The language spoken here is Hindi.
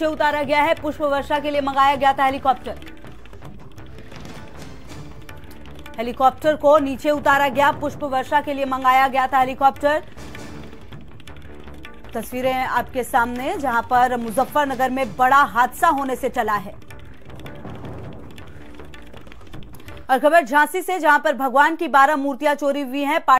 नीचे उतारा गया है। पुष्प वर्षा के लिए मंगाया गया था हेलीकॉप्टर। हेलीकॉप्टर को नीचे उतारा गया, पुष्प वर्षा के लिए मंगाया गया था हेलीकॉप्टर। तस्वीरें आपके सामने, जहां पर मुजफ्फरनगर में बड़ा हादसा होने से टला है। और खबर झांसी से, जहां पर भगवान की 12 मूर्तियां चोरी हुई हैं।